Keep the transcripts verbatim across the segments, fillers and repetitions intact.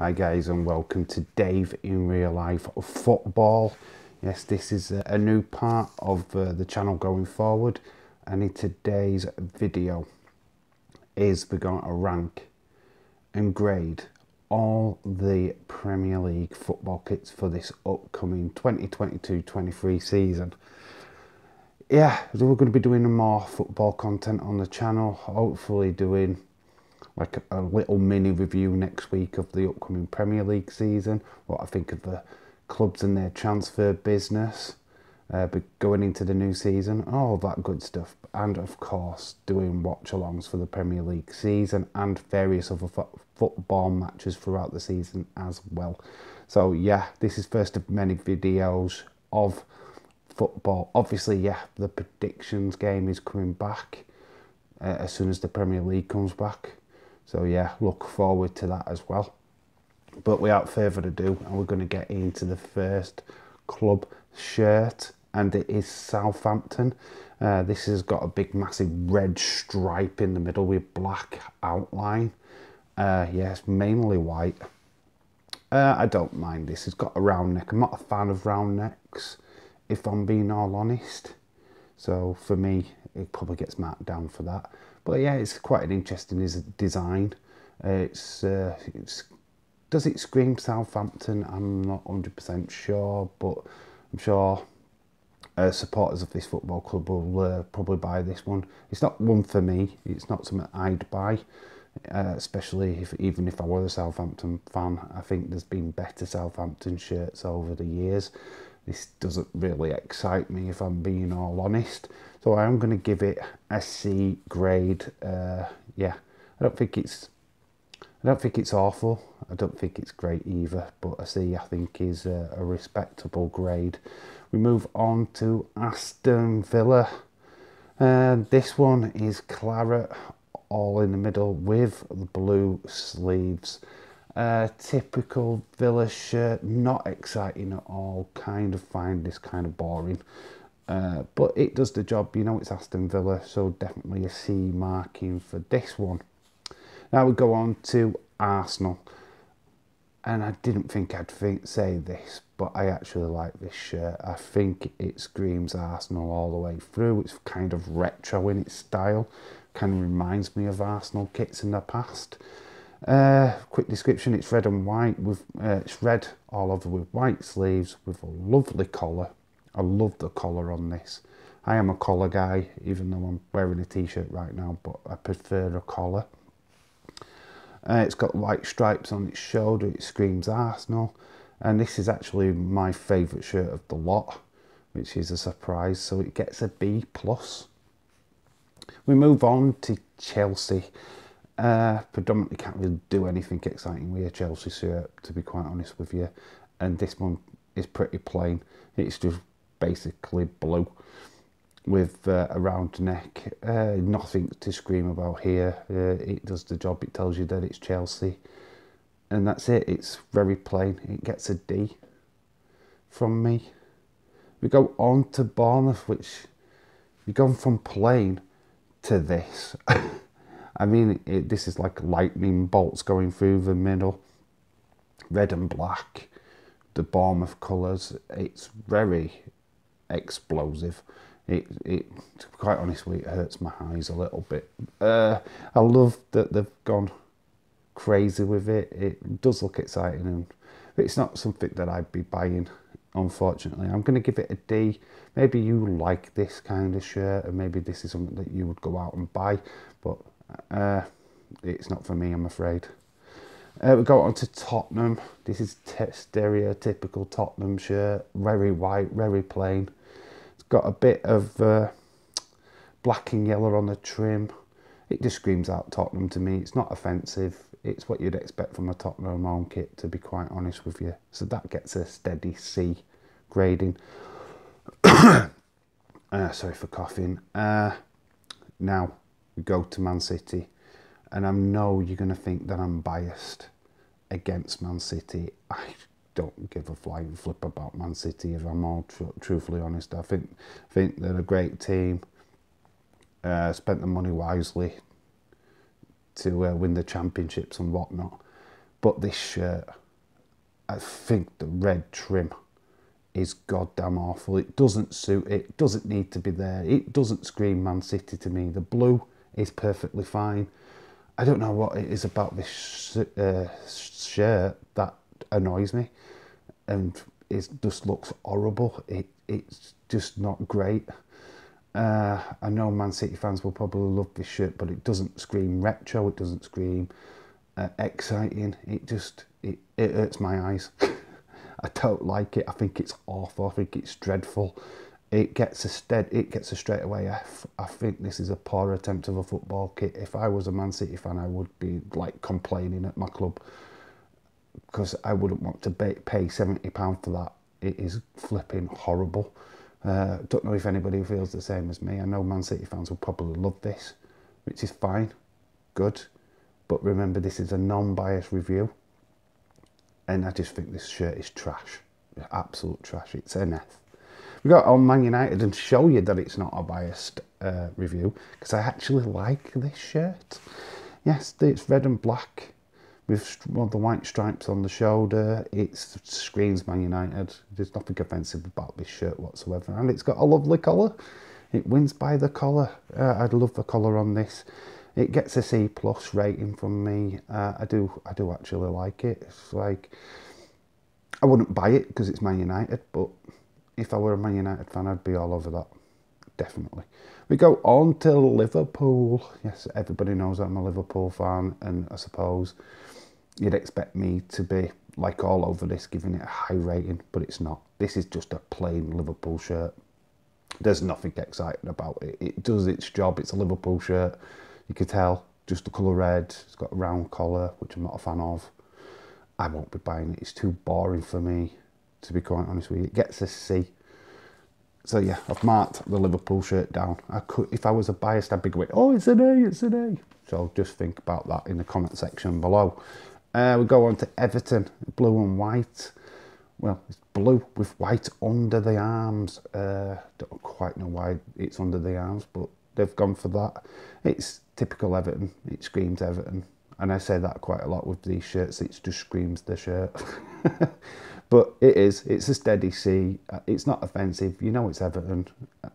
Hi guys, and welcome to Dave in Real Life Football. Yes, this is a new part of uh, the channel going forward, and in today's video is we're going to rank and grade all the Premier League football kits for this upcoming twenty twenty-two twenty-three season. Yeah, we're going to be doing more football content on the channel, hopefully doing like a, a little mini review next week of the upcoming Premier League season, what I think of the clubs and their transfer business, uh, but going into the new season, all that good stuff, and of course doing watch-alongs for the Premier League season and various other fo football matches throughout the season as well. So yeah, this is first of many videos of football. Obviously, yeah, the predictions game is coming back uh, as soon as the Premier League comes back. So yeah, look forward to that as well. But without further ado, and we're going to get into the first club shirt, and it is Southampton. Uh, this has got a big, massive red stripe in the middle with black outline. Uh, yes, mainly white. Uh, I don't mind this. It's got a round neck. I'm not a fan of round necks, if I'm being all honest. So for me, it probably gets marked down for that. But yeah, it's quite an interesting design. Uh, it's uh, it's. Does it scream Southampton? I'm not one hundred percent sure, but I'm sure uh, supporters of this football club will uh, probably buy this one. It's not one for me. It's not something I'd buy, uh, especially if even if I were a Southampton fan. I think there's been better Southampton shirts over the years. This doesn't really excite me, if I'm being all honest. So I am going to give it a C grade. Uh, yeah, I don't think it's. I don't think it's awful. I don't think it's great either, but a C I think is a, a respectable grade. We move on to Aston Villa. Uh, this one is claret, all in the middle with the blue sleeves. Uh, typical Villa shirt, not exciting at all. Kind of find this kind of boring, uh, but it does the job. You know, it's Aston Villa, so definitely a C marking for this one. Now we go on to Arsenal, and I didn't think I'd think, say this, but I actually like this shirt. I think it screams Arsenal all the way through. It's kind of retro in its style, kind of reminds me of Arsenal kits in the past. Uh, quick description, it's red and white, with uh, it's red all over with white sleeves with a lovely collar. I love the collar on this. I am a collar guy, even though I'm wearing a t-shirt right now, but I prefer a collar. Uh, it's got white stripes on its shoulder, it screams Arsenal, and this is actually my favourite shirt of the lot, which is a surprise, so it gets a B plus. We move on to Chelsea. Uh, predominantly can't really do anything exciting with a Chelsea shirt, to be quite honest with you, and this one is pretty plain. It's just basically blue with uh, a round neck. Uh, nothing to scream about here. Uh, it does the job. It tells you that it's Chelsea, and that's it. It's very plain. It gets a D from me. We go on to Bournemouth, which we've gone from plain to this. I mean, it, this is like lightning bolts going through the middle. Red and black, the Bournemouth colours. It's very explosive. It, it, to be quite honest with you, it hurts my eyes a little bit. Uh, I love that they've gone crazy with it. It does look exciting, and it's not something that I'd be buying, unfortunately. I'm going to give it a D. Maybe you like this kind of shirt, and maybe this is something that you would go out and buy, but uh, it's not for me, I'm afraid. Uh, we go on to Tottenham. This is stereotypical Tottenham shirt. Very white, very plain. Got a bit of uh, black and yellow on the trim. It just screams out Tottenham to me. It's not offensive. It's what you'd expect from a Tottenham home kit, to be quite honest with you. So that gets a steady C grading. uh, sorry for coughing. Uh, now we go to Man City. And I know you're going to think that I'm biased against Man City. I don't give a flying flip about Man City, if I'm all tr truthfully honest. I think think they're a great team. Uh, spent the money wisely to uh, win the championships and whatnot. But this shirt, I think the red trim is goddamn awful. It doesn't suit it. It doesn't need to be there. It doesn't scream Man City to me. The blue is perfectly fine. I don't know what it is about this sh uh, shirt that annoys me, and it just looks horrible. It it's just not great. Uh, I know Man City fans will probably love this shirt, but it doesn't scream retro. It doesn't scream uh, exciting. It just it it hurts my eyes. I don't like it. I think it's awful. I think it's dreadful. It gets a stead. It gets a straight away F. I think this is a poor attempt of a football kit. If I was a Man City fan, I would be like complaining at my club, because I wouldn't want to pay seventy pounds for that. It is flipping horrible. Uh, don't know if anybody feels the same as me. I know Man City fans will probably love this, which is fine, good. But remember, this is a non-biased review. And I just think this shirt is trash, absolute trash. It's an F. We got on Man United, and show you that it's not a biased uh, review, because I actually like this shirt. Yes, it's red and black with one of the white stripes on the shoulder. It screams Man United. There's nothing offensive about this shirt whatsoever, and it's got a lovely collar. It wins by the collar. Uh, I'd love the collar on this. It gets a C plus rating from me. Uh, I do, I do actually like it. It's like, I wouldn't buy it because it's Man United, but if I were a Man United fan, I'd be all over that, definitely. We go on to Liverpool. Yes, everybody knows I'm a Liverpool fan, and I suppose you'd expect me to be like all over this, giving it a high rating, but it's not. This is just a plain Liverpool shirt. There's nothing exciting about it. It does its job. It's a Liverpool shirt. You could tell, just the colour red. It's got a round collar, which I'm not a fan of. I won't be buying it. It's too boring for me, to be quite honest with you. It gets a C. So yeah, I've marked the Liverpool shirt down. I could, if I was a biased, I'd be going, oh, it's an A, it's an A. So just think about that in the comment section below. Uh, we go on to Everton, blue and white. Well, it's blue with white under the arms. Uh, don't quite know why it's under the arms, but they've gone for that. It's typical Everton. It screams Everton. And I say that quite a lot with these shirts. It just screams the shirt. But it is. It's a steady C. It's not offensive. You know it's Everton.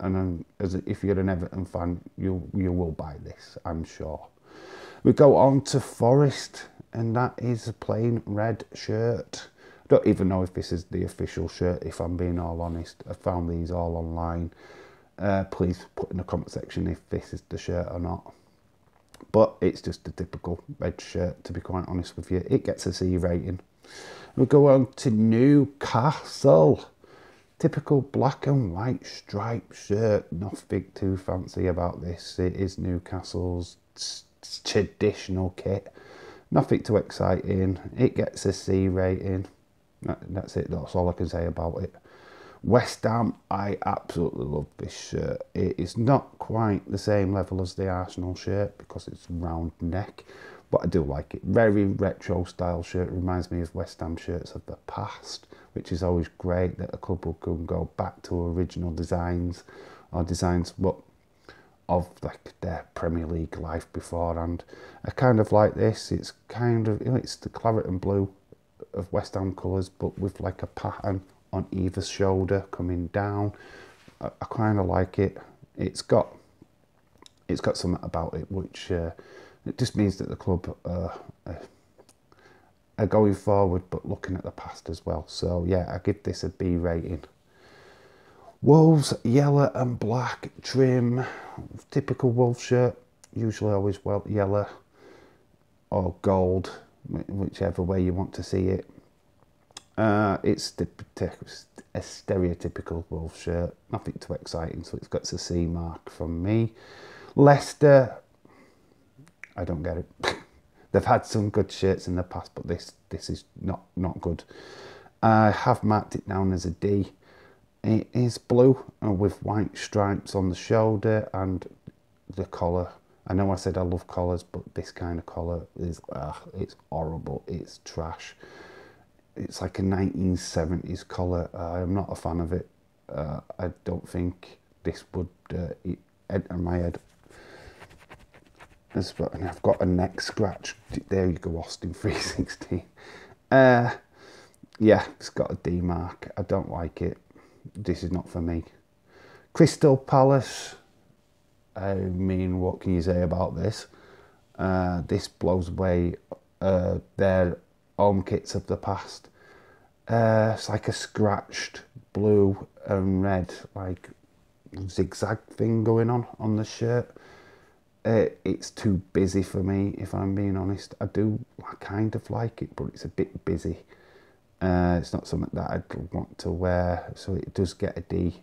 And um, as a, if you're an Everton fan, you, you will buy this, I'm sure. We go on to Forest. And that is a plain red shirt. I don't even know if this is the official shirt, if I'm being all honest. I found these all online. Uh, please put in the comment section if this is the shirt or not. But it's just a typical red shirt, to be quite honest with you. It gets a C rating. We'll go on to Newcastle. Typical black and white striped shirt. Nothing too fancy about this. It is Newcastle's traditional kit. Nothing too exciting. It gets a C rating. That, that's it. That's all I can say about it. West Ham, I absolutely love this shirt. It is not quite the same level as the Arsenal shirt because it's round neck, but I do like it. Very retro style shirt. Reminds me of West Ham shirts of the past, which is always great that a club can go back to original designs or designs what of like their Premier League life beforehand. I kind of like this. It's kind of, you know, it's the claret and blue of West Ham colours, but with like a pattern on either shoulder coming down. I, I kind of like it. It's got, it's got something about it which uh, it just means that the club uh, are going forward but looking at the past as well. So yeah, I give this a B rating. Wolves, yellow and black trim, typical Wolves shirt. Usually always well yellow or gold, whichever way you want to see it. Uh, it's a stereotypical Wolves shirt, nothing too exciting, so it's got a C mark from me. Leicester, I don't get it. They've had some good shirts in the past, but this this is not, not good. I have marked it down as a D. It is blue with white stripes on the shoulder and the collar. I know I said I love collars, but this kind of collar is, uh, it's horrible, it's trash. It's like a nineteen seventies collar. Uh, I'm not a fan of it. Uh, I don't think this would uh, enter my head. This, and I've got a neck scratch. There you go, Austin three sixteen. Uh, yeah, it's got a D mark. I don't like it. This is not for me. Crystal Palace. I mean, what can you say about this? Uh, this blows away uh, their home kits of the past. Uh, it's like a scratched blue and red, like zigzag thing going on on the shirt. Uh, it's too busy for me, if I'm being honest. I do, I kind of like it, but it's a bit busy. Uh, it's not something that I'd want to wear, so it does get a D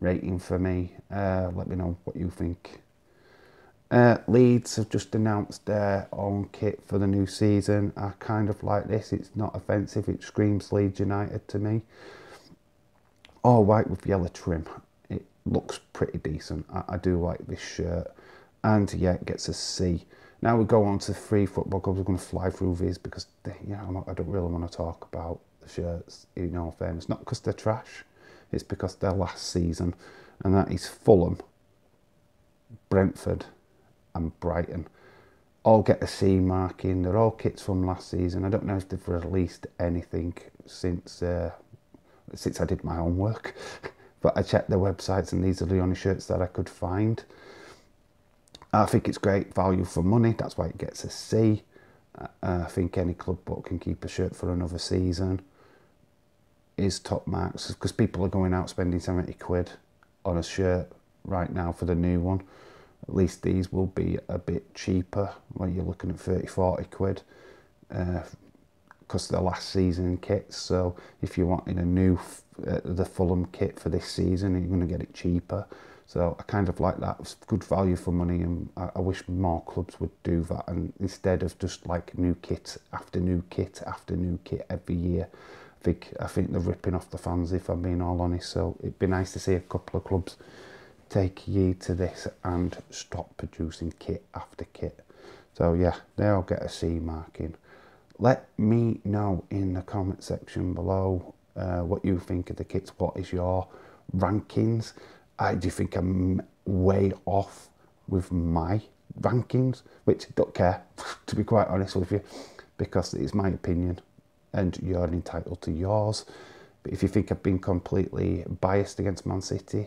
rating for me. Uh, let me know what you think. Uh, Leeds have just announced their own kit for the new season. I kind of like this. It's not offensive. It screams Leeds United to me. All white with yellow trim. It looks pretty decent. I, I do like this shirt. And yeah, it gets a C. Now we go on to three football clubs. We're going to fly through these because they, you know, I'm not, I don't really want to talk about the shirts in all fairness. Not because they're trash. It's because they're last season. And that is Fulham, Brentford and Brighton. All get a C marking. They're all kits from last season. I don't know if they've released anything since uh, since I did my own work. But I checked their websites and these are the only shirts that I could find. I think it's great value for money. That's why it gets a C. Uh, I think any club but can keep a shirt for another season is top marks, because people are going out spending seventy quid on a shirt right now for the new one. At least these will be a bit cheaper when you're looking at thirty, forty quid because uh, they're last season kits. So if you're wanting a new, uh, the Fulham kit for this season, you're going to get it cheaper. So I kind of like that. It's good value for money, and I, I wish more clubs would do that. And instead of just like new kit after new kit after new kit every year, I think, I think they're ripping off the fans, if I'm being all honest. So it'd be nice to see a couple of clubs take heed to this and stop producing kit after kit. So yeah, they all get a C marking. Let me know in the comment section below uh, what you think of the kits. What is your rankings? I do you think I'm way off with my rankings, which I don't care to be quite honest with you, because it's my opinion and you're entitled to yours. But if you think I've been completely biased against Man City,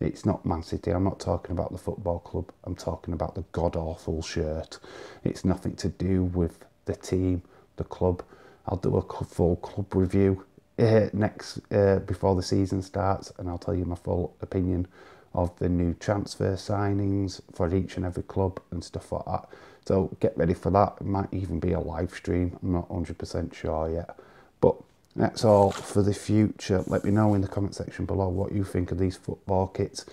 it's not Man City. I'm not talking about the football club. I'm talking about the god-awful shirt. It's nothing to do with the team, the club. I'll do a full club review uh, next uh, before the season starts, and I'll tell you my full opinion of the new transfer signings for each and every club and stuff like that. So get ready for that. It might even be a live stream. I'm not one hundred percent sure yet. But that's all for the future. Let me know in the comment section below what you think of these football kits.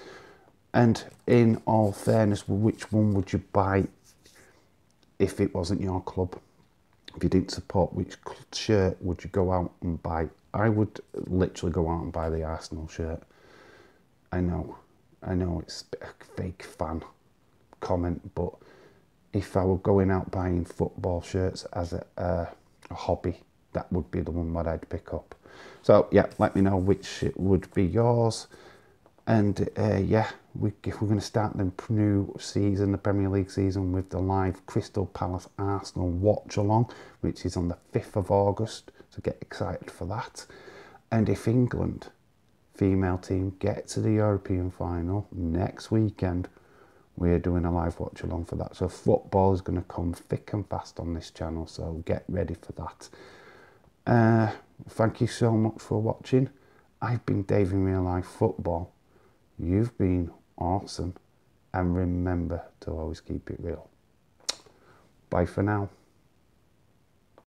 And in all fairness, which one would you buy if it wasn't your club? If you didn't support, which shirt would you go out and buy? I would literally go out and buy the Arsenal shirt. I know, I know it's a fake fan comment, but if I were going out buying football shirts as a, uh, a hobby, that would be the one that I'd pick up. So yeah, let me know which would be yours. And uh, yeah, we, if we're going to start the new season, the Premier League season, with the live Crystal Palace Arsenal watch along, which is on the fifth of August. So get excited for that. And if England female team get to the European final next weekend, we're doing a live watch along for that. So football is going to come thick and fast on this channel. So get ready for that. Uh, thank you so much for watching. I've been Dave in Real Life Football. You've been awesome, and remember to always keep it real. Bye for now.